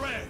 shred! Rampage.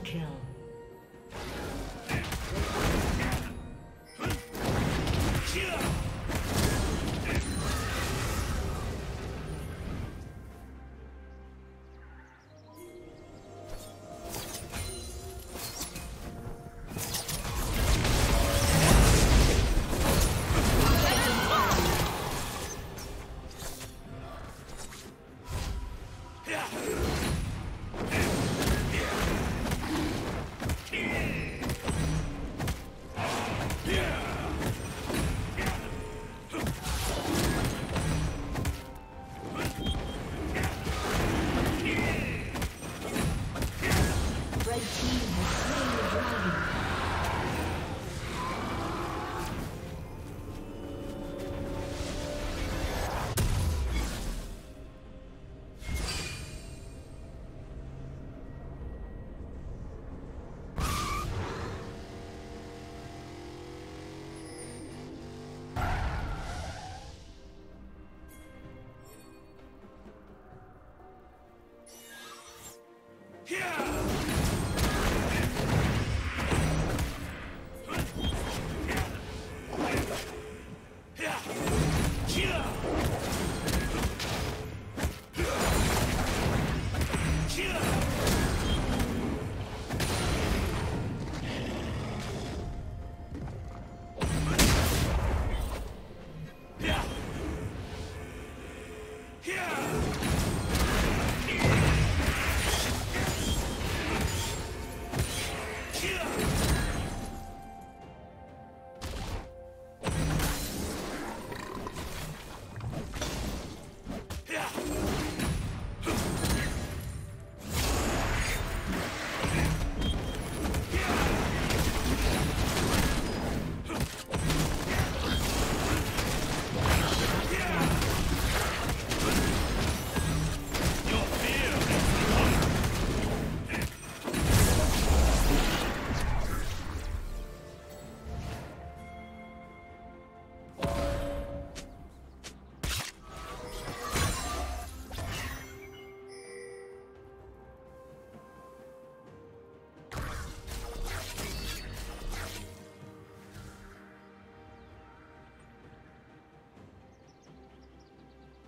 Double kill.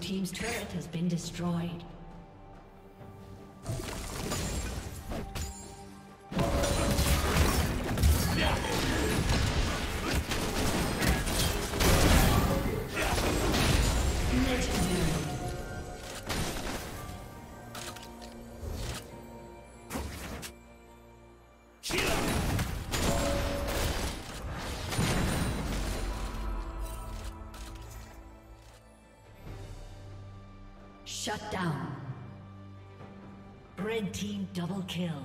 Team's turret has been destroyed. Shut down. Red team double kill.